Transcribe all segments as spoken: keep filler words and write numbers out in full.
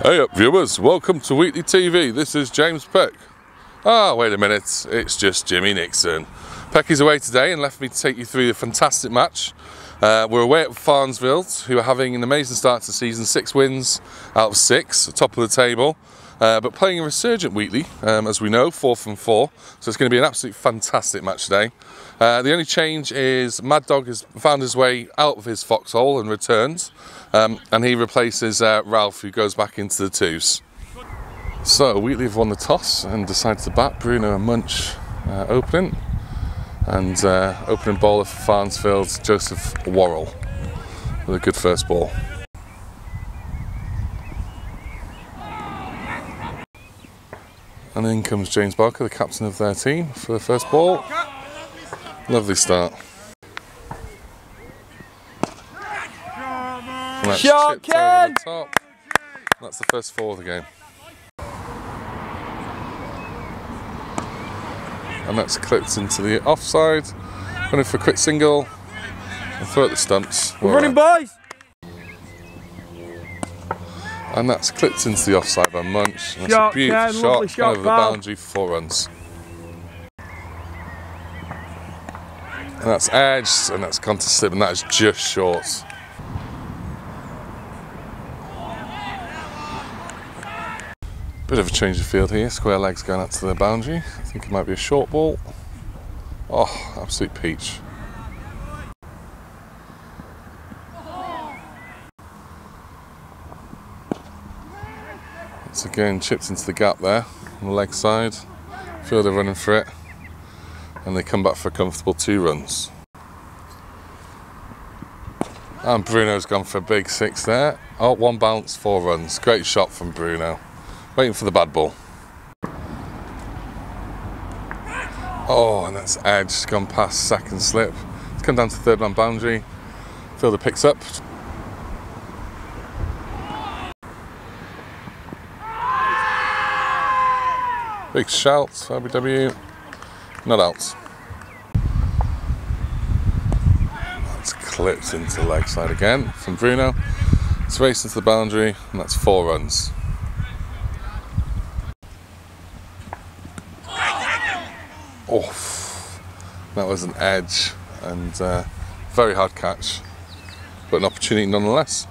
Hey up viewers, welcome to Wheatley T V, this is James Peck. Ah, wait a minute, it's just Jimmy Nixon. Peck is away today and left me to take you through the fantastic match. Uh, we're away at Farnsfield, who are having an amazing start to the season, six wins out of six, top of the table. Uh, but playing a resurgent Wheatley, um, as we know, four from four. So it's going to be an absolute fantastic match today. Uh, the only change is Mad Dog has found his way out of his foxhole and returns. Um, and he replaces uh, Ralph, who goes back into the twos. So Wheatley have won the toss and decided to bat. Bruno and Munch uh, opening. And uh, opening bowler for Farnsfield's Joseph Worrell with a good first ball. And in comes James Barker, the captain of their team, for the first ball. Lovely start. And that's tipped over the top. That's the first four of the game. And that's clipped into the offside. Running for a quick single. And throw at the stumps. We're running, boys! And that's clipped into the offside by Munch. And that's shot, a beautiful Ken, shot, shot over the boundary for four runs. And that's edged, and that's gone to slip, and that is just short. Bit of a change of field here, square legs going out to the boundary. I think it might be a short ball. Oh, absolute peach. It's again chipped into the gap there on the leg side. Fielder running for it. And they come back for a comfortable two runs. And Bruno's gone for a big six there. Oh, one bounce, four runs. Great shot from Bruno. Waiting for the bad ball. Oh, and that's edged, gone past second slip. It's come down to third man boundary. Fielder picks up. Big shout, R B W. Not out. That's clipped into leg side again from Bruno. It's raced into the boundary, and that's four runs. Oof. That was an edge and uh, very hard catch, but an opportunity nonetheless.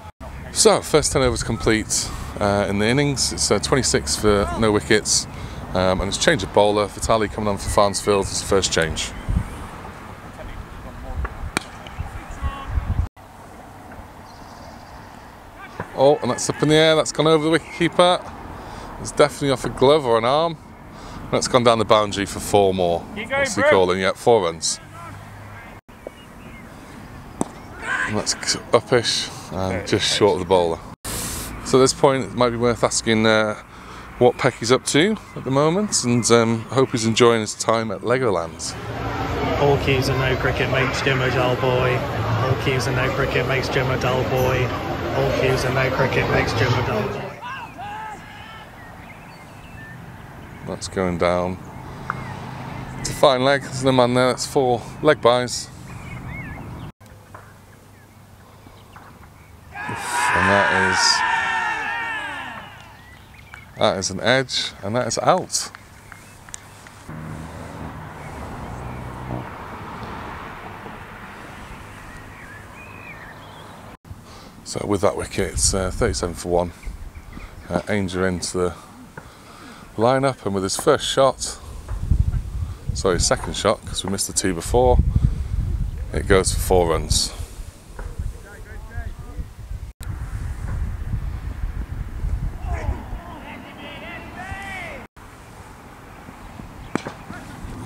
So first ten overs complete uh, in the innings. It's uh, twenty-six for no wickets, um, and it's change of bowler. Vitaly coming on for Farnsfield as the first change. Oh, and that's up in the air. That's gone over the wicketkeeper. It's definitely off a glove or an arm. That's gone down the boundary for four more. Going, what's he bro? calling? Yeah, four runs. And that's uppish and just short of the bowler. So at this point, it might be worth asking uh, what Peck is up to at the moment, and um, hope he's enjoying his time at Legoland. All cues and no cricket makes Jim a dull boy. All cues and no cricket makes Jim a dull boy. All cues and no cricket makes Jim a dull boy. That's going down. It's a fine leg, there's no man there, that's four leg buys. Oof, and that is that is an edge, and that is out. So with that wicket, it's uh, thirty-seven for one. Uh, Ainger into the line up, and with his first shot, sorry, second shot, because we missed the two before, it goes for four runs.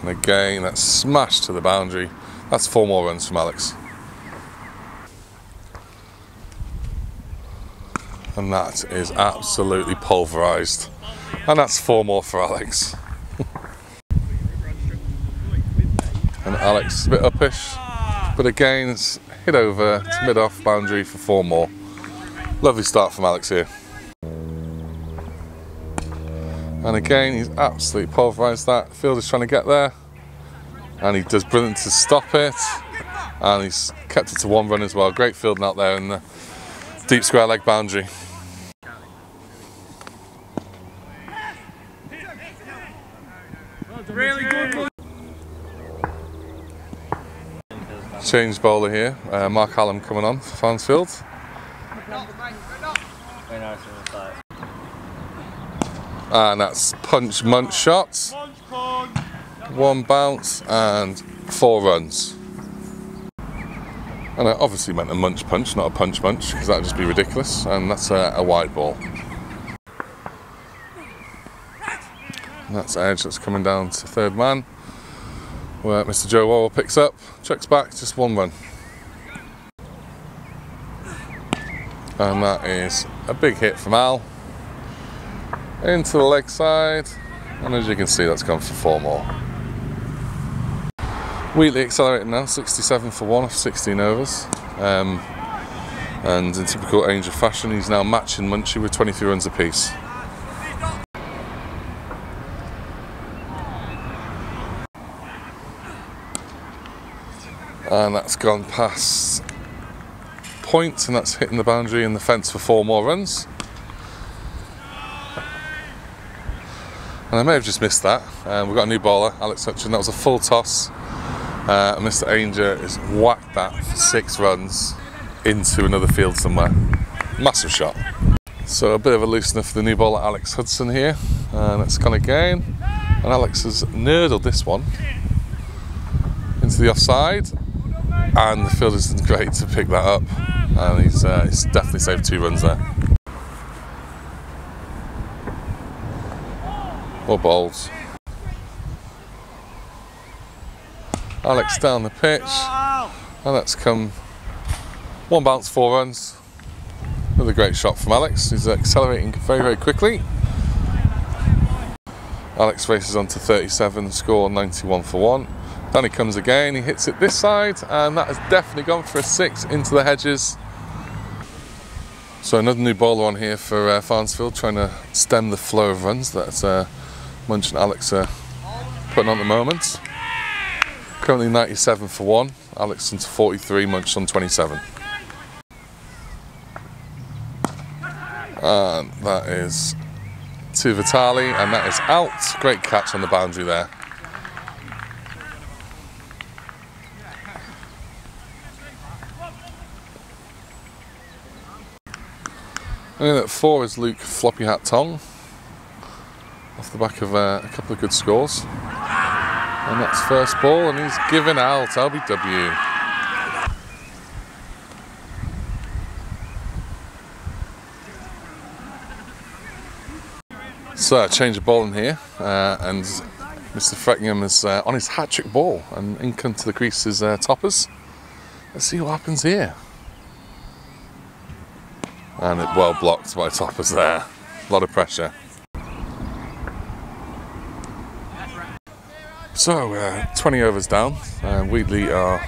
And again, that's smashed to the boundary. That's four more runs from Alex. And that is absolutely pulverised. And that's four more for Alex. And Alex, a bit uppish, but again, it's hit over to mid-off boundary for four more. Lovely start from Alex here. And again, he's absolutely pulverised that. Fielder's trying to get there. And he does brilliant to stop it. And he's kept it to one run as well. Great fielding out there in the deep square leg boundary. Really good. Change bowler here. Uh, Mark Hallam coming on for Farnsfield. And that's punch Munch shot. One bounce and four runs. And I obviously meant a munch punch, not a punch munch, because that would just be ridiculous. And that's a, a wide ball. And that's edge that's coming down to third man, where Mister Joe Worrell picks up, checks back, just one run. And that is a big hit from Al. Into the leg side, and as you can see, that's gone for four more. Wheatley accelerating now, sixty-seven for one off sixteen overs. Um, and in typical Ainger fashion, he's now matching Munchie with twenty-three runs apiece. And that's gone past point, and that's hitting the boundary and the fence for four more runs. And I may have just missed that. Um, we've got a new bowler, Alex Hutchin. That was a full toss. Uh, and Mister Ainger has whacked that for six runs into another field somewhere. Massive shot. So a bit of a loosener for the new bowler, Alex Hudson here. And that's gone again. And Alex has nerdled this one into the offside. And the fielder's done great to pick that up, and he's, uh, he's definitely saved two runs there. Or bowls. Alex down the pitch, and that's come one bounce, four runs. Another great shot from Alex. He's accelerating very, very quickly. Alex races on to thirty-seven, score ninety-one for one. Down he comes again, he hits it this side, and that has definitely gone for a six into the hedges. So another new bowler on here for uh, Farnsfield, trying to stem the flow of runs that uh, Munch and Alex are putting on at the moment. Currently ninety-seven for one, Alex on to forty-three, Munch on twenty-seven. And that is to Vitaly, and that is out. Great catch on the boundary there. And in at four is Luke Floppy Hat Tong, off the back of uh, a couple of good scores. And that's first ball, and he's given out, L B W. So I change of ball in here, uh, and Mister Freckingham is uh, on his hat-trick ball, and in come to the crease is uh, Toppers. Let's see what happens here. And it well blocked by Toppers there. A lot of pressure. So uh, twenty overs down. Uh, Wheatley are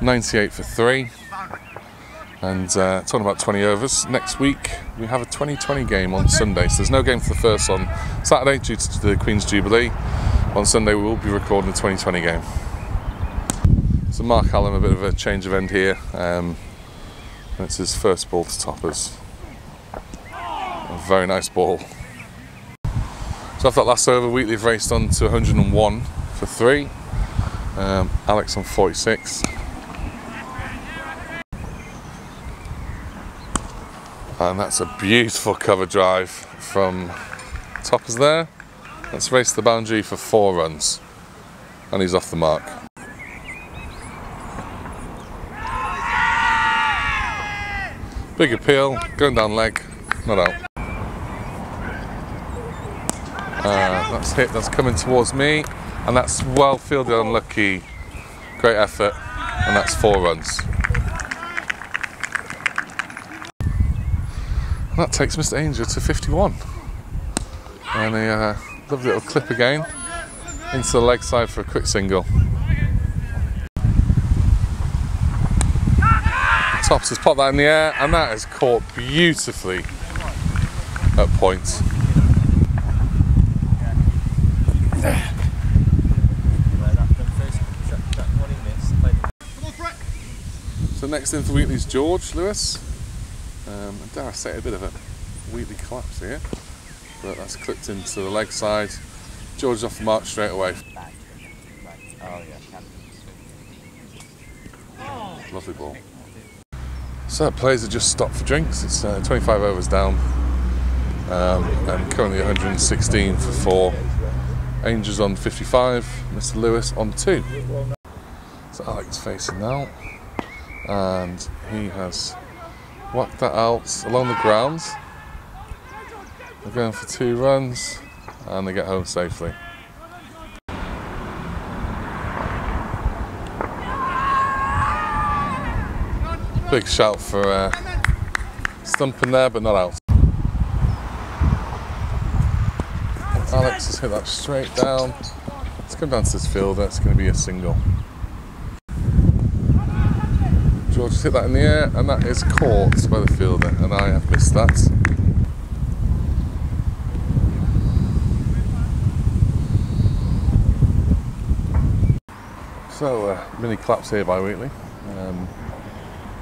ninety-eight for three. And uh, talking about twenty overs, next week we have a twenty twenty game on Sunday. So there's no game for the first on Saturday due to the Queen's Jubilee. On Sunday we will be recording the twenty twenty game. So Mark Hallam, a bit of a change of end here. Um, and it's his first ball to Toppers. A very nice ball. So after that last over, Wheatley have raced on to one hundred and one for three. Um, Alex on forty-six. And that's a beautiful cover drive from Toppers there. Let's race the boundary for four runs. And he's off the mark. Big appeal, going down leg, not out. Uh, that's hit, that's coming towards me, and that's well fielded, unlucky. Great effort, and that's four runs. And that takes Mister Ainger to fifty-one. And a uh, lovely little clip again, into the leg side for a quick single. Tops has popped that in the air, and that is caught beautifully at point. So next in for Wheatley is George Lewis. Um, and dare I say, a bit of a Wheatley collapse here, but that's clipped into the leg side, George's off the mark straight away. Lovely ball. So players have just stopped for drinks. It's uh, twenty-five overs down. Um, and currently one hundred sixteen for four. Ainger's on fifty-five, Mister Lewis on two. So Alex facing now. And he has whacked that out along the ground. They're going for two runs and they get home safely. Big shout for uh, stumping there, but not out. Alex has hit that straight down. Let's come down to this fielder, it's going to be a single. George has hit that in the air, and that is caught by the fielder, and I have missed that. So, uh, mini claps here by Wheatley. Um,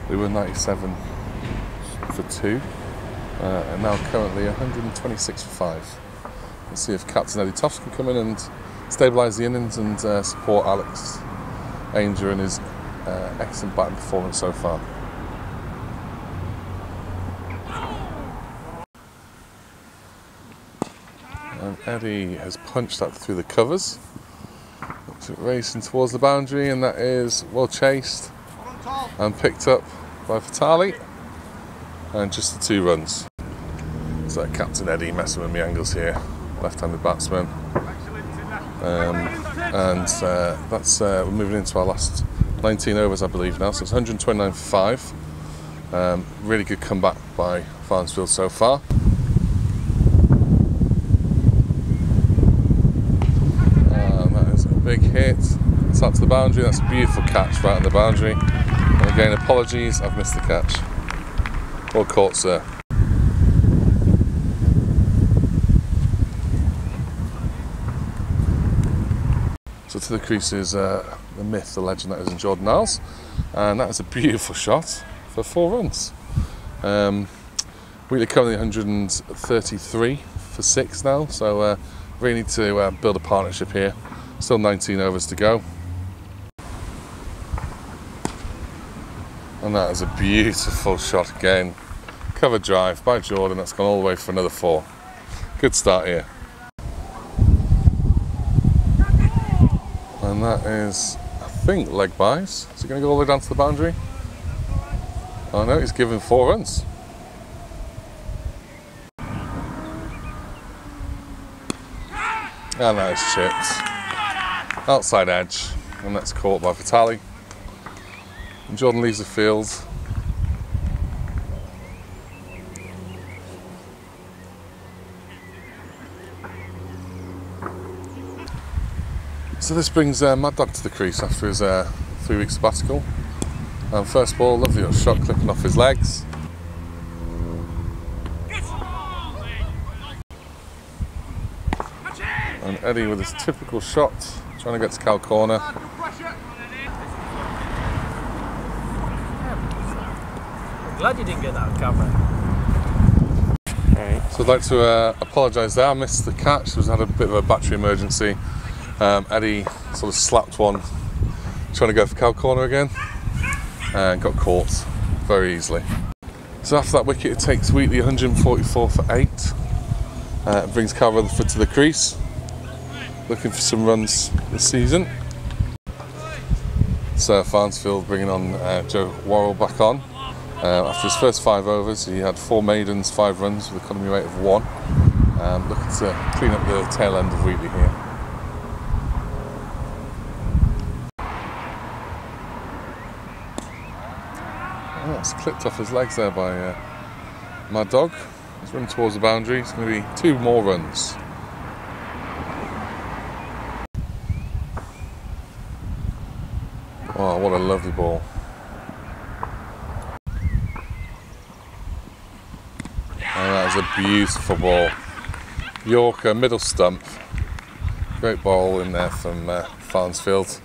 They were ninety-seven for two, uh, and now currently one hundred twenty-six for five. Let's see if Captain Eddie Tofts can come in and stabilise the innings and uh, support Alex Ainger in his uh, excellent batting performance so far. And Eddie has punched that through the covers. Looks at racing towards the boundary, and that is well chased and picked up by Vitaly, and just the two runs. So Captain Eddie messing with my angles here, left-handed batsman, um, and uh, that's uh, we're moving into our last nineteen overs, I believe now. So it's one hundred twenty-nine for five. Um, really good comeback by Farnsfield so far. And that is a big hit. It's up to the boundary. That's a beautiful catch right on the boundary. Again, apologies, I've missed the catch. Well caught, sir. So to the crease is uh, the myth, the legend, that is in Jordan Hals. And that is a beautiful shot for four runs. Um, Wheatley currently one hundred thirty-three for six now, so uh, really need to uh, build a partnership here. Still nineteen overs to go. And that is a beautiful shot again. Cover drive by Jordan, that's gone all the way for another four. Good start here. And that is, I think, leg buys. Is it going to go all the way down to the boundary? Oh no, he's given four runs. And that is chipped. Outside edge, and that's caught by Vitaly. And Jordan leaves the field. So this brings uh, Mad Dog to the crease after his uh, three week sabbatical. And first ball, lovely little shot clipping off his legs. And Eddie with his typical shot, trying to get to Cal corner. Glad you didn't get that on camera. Right. So I'd like to uh, apologise there. I missed the catch. We've had a bit of a battery emergency. Um, Eddie sort of slapped one, trying to go for Cal corner again, and got caught very easily. So after that wicket, it takes Wheatley one hundred forty-four for eight. Uh, it brings Cal Rutherford to the crease, looking for some runs this season. So Farnsfield bringing on uh, Joe Worrell back on. Uh, after his first five overs, he had four maidens, five runs with an economy rate of one. Um, looking to clean up the tail end of Wheatley here. Oh, that's clipped off his legs there by uh, Mad Dog. He's running towards the boundary. It's going to be two more runs. Oh, what a lovely ball. A beautiful ball, Yorker, middle stump. Great ball in there from uh, Farnsfield,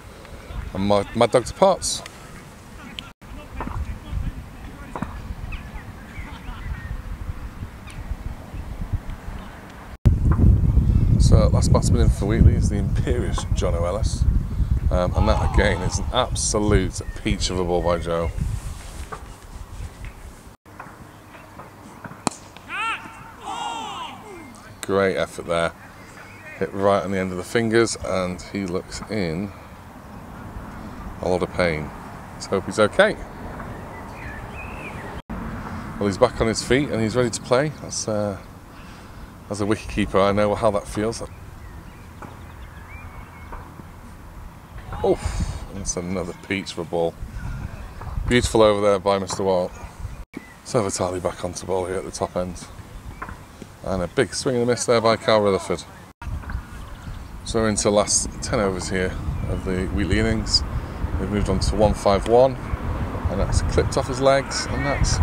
and Mad, Mad Dog to Potts. So So last batsman in for Wheatley is the imperious Jonny Ellis. Um, and that again is an absolute peach of a ball by Joe. Great effort there. Hit right on the end of the fingers and he looks in a lot of pain. Let's hope he's okay. Well, he's back on his feet and he's ready to play. As, uh, as a wicketkeeper, I know how that feels. Oh, that's another peach of a ball. Beautiful over there by Mister Worrell. So Vitaly back onto ball here at the top end. And a big swing and a miss there by Cal Rutherford. So we're into the last ten overs here of the Wheatley innings. We've moved on to one five one, and that's clipped off his legs, and that's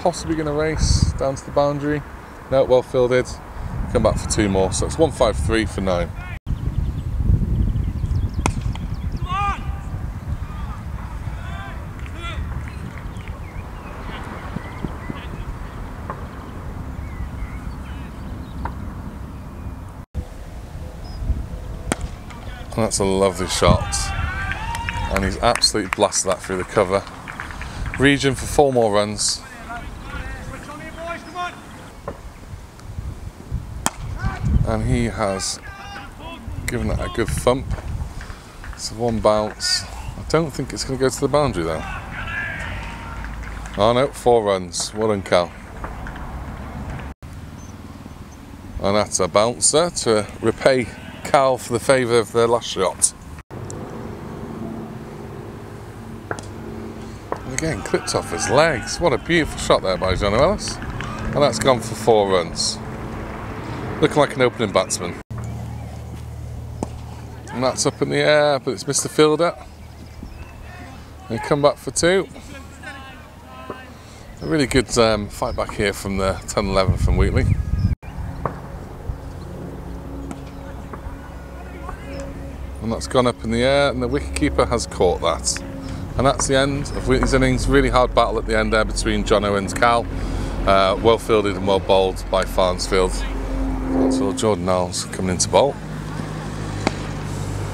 possibly going to race down to the boundary. No, well fielded. Come back for two more, so it's one five three for nine. That's a lovely shot, and he's absolutely blasted that through the cover. Region for four more runs. And he has given that a good thump. So one bounce. I don't think it's going to go to the boundary though. Oh no, four runs. Well done, Cal. And that's a bouncer to repay Cal for the favour of their last shot. And again, clipped off his legs. What a beautiful shot there by Jonny Ellis. And that's gone for four runs. Looking like an opening batsman. And that's up in the air, but it's Mister Fielder. They come back for two. A really good um, fight back here from the ten eleven from Wheatley. And that's gone up in the air, and the wicketkeeper has caught that. And that's the end of Wheatley's innings. Really hard battle at the end there between John Owen and Cal. Uh, well fielded and well bowled by Farnsfield. Farnsfield, Jordan Nyles coming into bowl.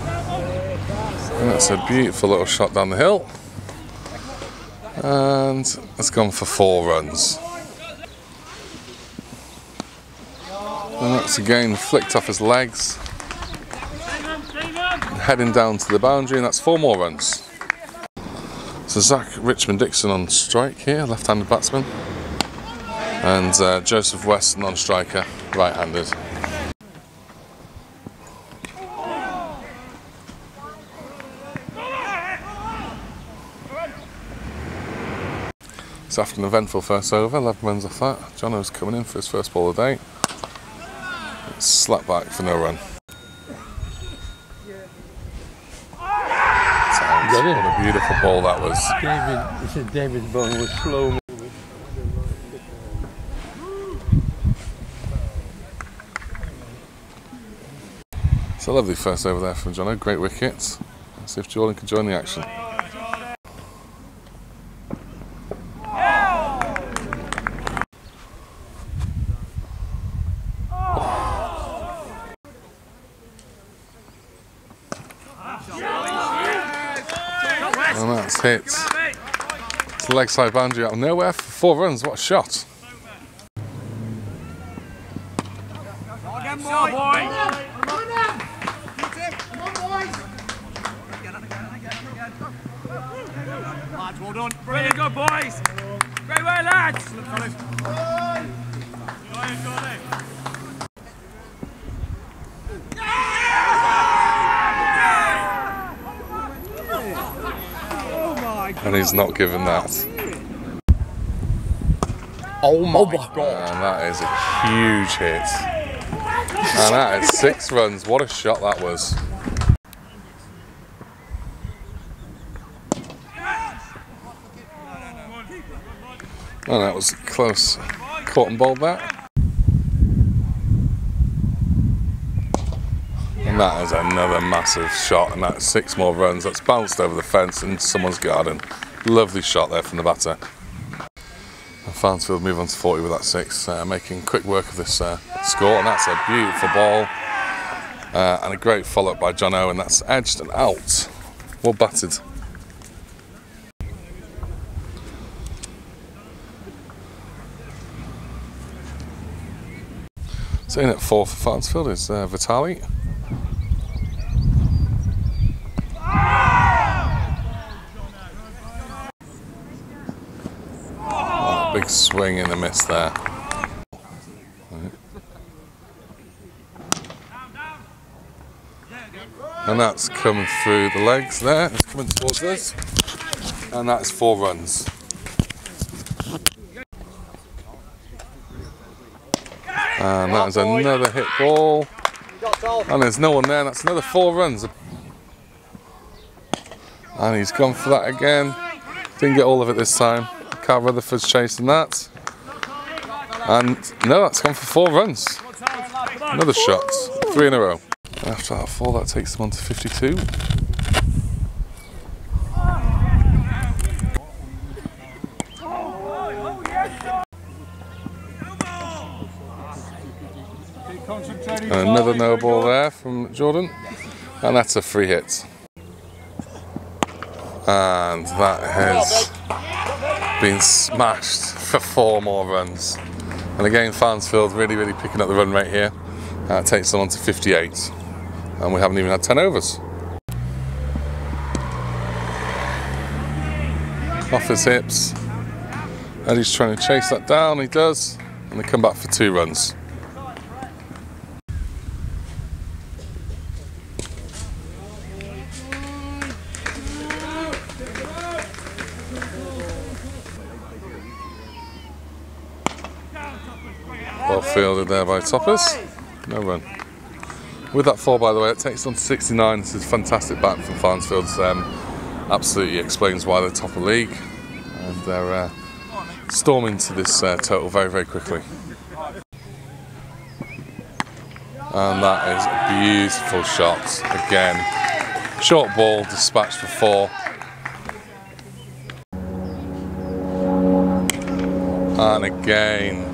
And that's a beautiful little shot down the hill. And that's gone for four runs. And that's again flicked off his legs. Heading down to the boundary, and that's four more runs. So Zach Richmond-Dixon on strike here, left-handed batsman, and uh, Joseph West non-striker, right-handed. So after an eventful first over, eleven runs off that. Jono's coming in for his first ball of the day. It's slap back for no run. What a beautiful ball that was. David, this is David's ball was slow moving. It's a lovely first over there from Jono. Great wicket. Let's see if Jordan can join the action. Hit. It's the leg side boundary out of nowhere for four runs. What a shot. Brilliant, good boys. Great way, lads. And he's not given that. Oh my, oh my God. And that is a huge hit. And that is six runs. What a shot that was. And that was close. Caught and bowled that. And that is another massive shot, and that's six more runs. That's bounced over the fence into someone's garden. Lovely shot there from the batter. And Farnsfield move on to forty with that six, uh, making quick work of this uh, score, and that's a beautiful ball. uh, and a great follow-up by John Owen. That's edged and out. Well batted. So in at four for Farnsfield is uh, Vitaly. Oh, big swing and a miss there. And that's coming through the legs there, it's coming towards us. And that's four runs. And that is another hit ball. And there's no one there, that's another four runs. And he's gone for that again. Didn't get all of it this time. Cal Rutherford's chasing that. And no, that's gone for four runs. Another shot, three in a row. After that four, that takes them on to fifty-two. And another no ball there from Jordan. And that's a free hit. And that has been smashed for four more runs. And again, Farnsfield really, really picking up the run rate here. That takes them on to fifty-eight. And we haven't even had ten overs. Off his hips. Eddie's trying to chase that down, he does. And they come back for two runs. Well fielded there by Toppers. No run. With that four, by the way, it takes on sixty-nine. This is a fantastic bat from Farnsfield. Um, absolutely explains why they're top of the league. And they're uh, storming to this uh, total very, very quickly. And that is a beautiful shot. Again, short ball, dispatched for four. And again,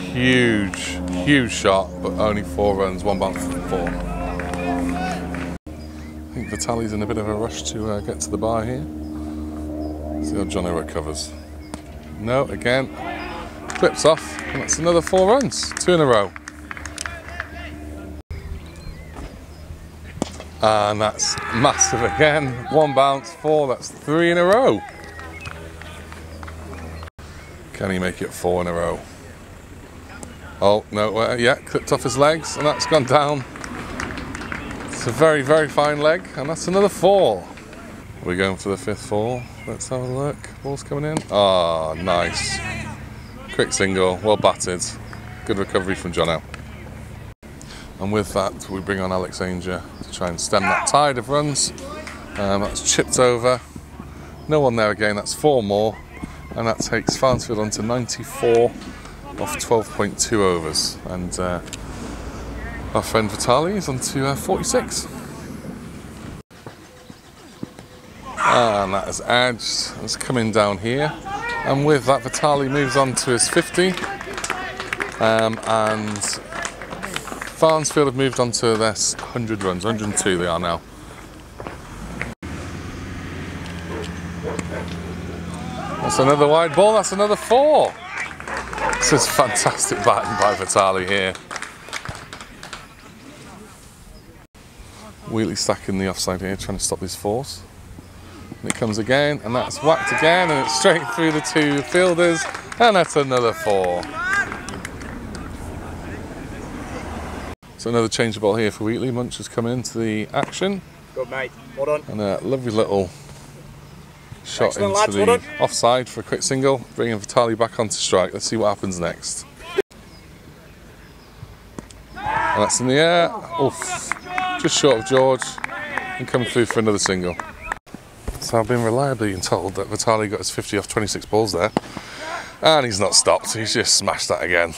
huge. Huge shot, but only four runs, one bounce for four. I think Vitaly's in a bit of a rush to uh, get to the bar here. See how Johnny recovers. No, again, clips off, and that's another four runs, two in a row. And that's massive again, one bounce, four, that's three in a row. Can he make it four in a row? Oh, no, uh, yeah, clipped off his legs, and that's gone down. It's a very, very fine leg, and that's another four. We're going for the fifth four. Let's have a look. Ball's coming in. Ah, oh, nice. Quick single, well batted. Good recovery from Jono. And with that, we bring on Alex Ainger to try and stem that tide of runs. Um, that's chipped over. No one there again, that's four more. And that takes Farnsfield on to ninety-four. Off twelve point two overs, and uh, our friend Vitaly is on to uh, forty-six. And that is edged, it's coming down here, and with that Vitaly moves on to his fifty, um, and Farnsfield have moved on to their one hundred runs, one hundred and two they are now. That's another wide ball, that's another four! This is fantastic batting by Vitaly here. Wheatley stacking the offside here, trying to stop his force. And it comes again, and that's whacked again, and it's straight through the two fielders, and that's another four. So another change of ball here for Wheatley. Munch has come into the action. Good mate, well done. And a lovely little shot. Excellent, into lads, the well offside for a quick single, bringing Vitaly back onto strike. Let's see what happens next. And that's in the air. Oof. Just short of George and coming through for another single. So I've been reliably told that Vitaly got his fifty off twenty-six balls there. And he's not stopped, he's just smashed that again.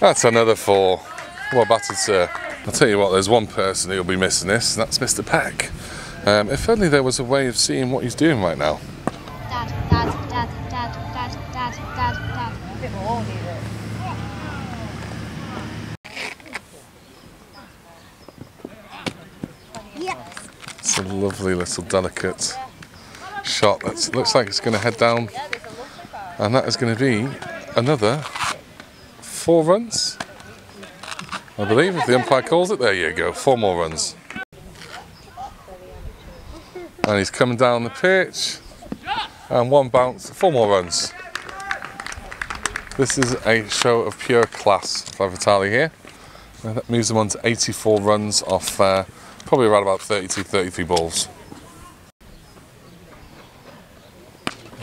That's another four. Well batted, sir. I'll tell you what, there's one person who'll be missing this, and that's Mister Peck. Um, if only there was a way of seeing what he's doing right now. Dad, dad, dad, dad, dad, dad, dad, dad. A bit more, a lovely little delicate shot that looks like it's going to head down, and that is going to be another four runs, I believe, if the umpire calls it. There you go, four more runs. And he's coming down the pitch, and one bounce, four more runs. This is a show of pure class by Vitaly here. And that moves them on to eighty-four runs off uh, probably around about thirty-two, thirty-three balls.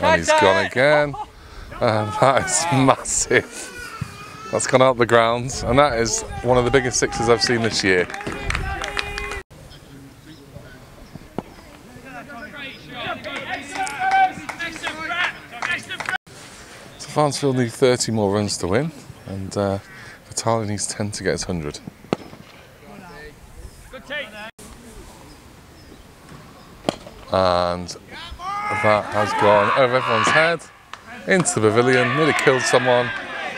And he's gone again. And that is massive. That's gone out the ground. And that is one of the biggest sixes I've seen this year. So Farnsfield need thirty more runs to win. And uh, Vitaly needs ten to get his one hundred. And that has gone over everyone's head, into the pavilion, nearly killed someone,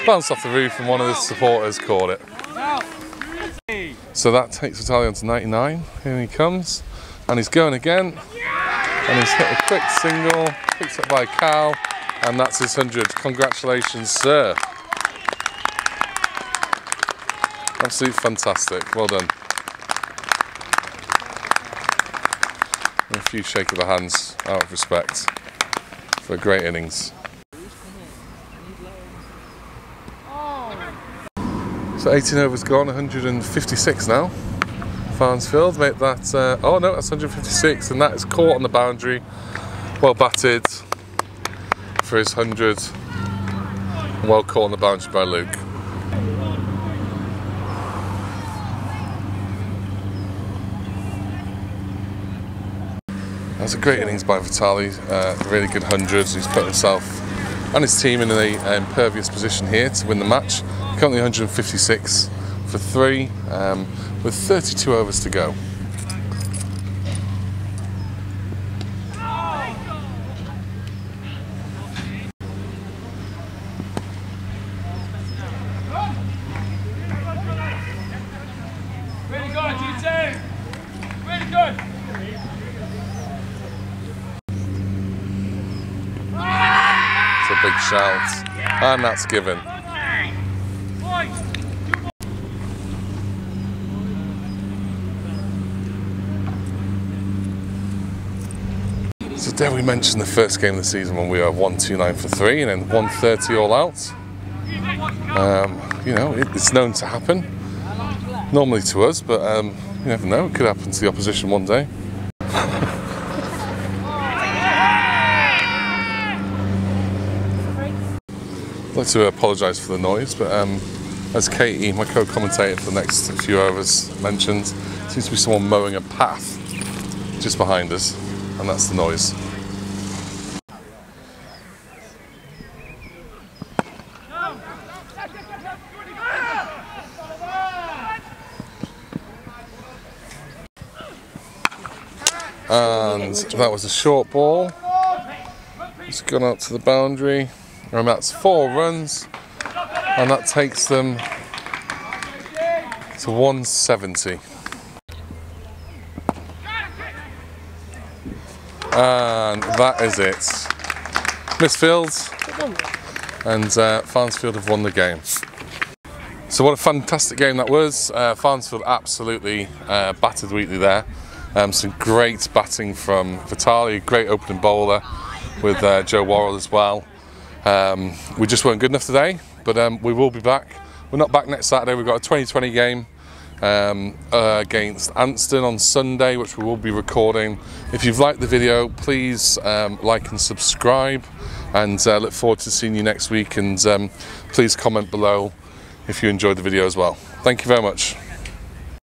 bounced off the roof, and one of the supporters caught it. So that takes Vitaly on to ninety-nine. Here he comes, and he's going again, and he's hit a quick single, picked up by Cal, and that's his one hundred. Congratulations, sir. Absolutely fantastic, well done. And a few shake of the hands out of respect for great innings. So eighteen overs gone, one hundred fifty-six now. Farnsfield make that, uh, oh no, that's one hundred fifty-six, and that is caught on the boundary. Well batted for his one hundred, well caught on the boundary by Luke. That's a great innings by Vitaly, uh, really good hundreds. He's put himself and his team in an impervious position here to win the match. Currently one hundred fifty-six for three, um, with thirty-two overs to go. Big shouts, and that's given. So dare we mention the first game of the season when we were one twenty-nine for three and then one thirty all out. Um, you know, it, it's known to happen, normally to us, but um, you never know, it could happen to the opposition one day. I'd like to apologise for the noise, but um, as Katie, my co-commentator for the next few overs, mentioned, seems to be someone mowing a path just behind us, and that's the noise. And that was a short ball. It's gone out to the boundary. And that's four runs, and that takes them to one seventy. And that is it. Misfields, and uh, Farnsfield have won the game. So what a fantastic game that was. Uh, Farnsfield absolutely uh, battered Wheatley there. Um, some great batting from Vitaly, great opening bowler with uh, Joe Worrell as well. Um, we just weren't good enough today, but um, we will be back. We're not back next Saturday. We've got a twenty twenty game um, uh, against Anston on Sunday, which we will be recording. If you've liked the video, please um, like and subscribe, and uh, look forward to seeing you next week, and um, please comment below if you enjoyed the video as well. Thank you very much.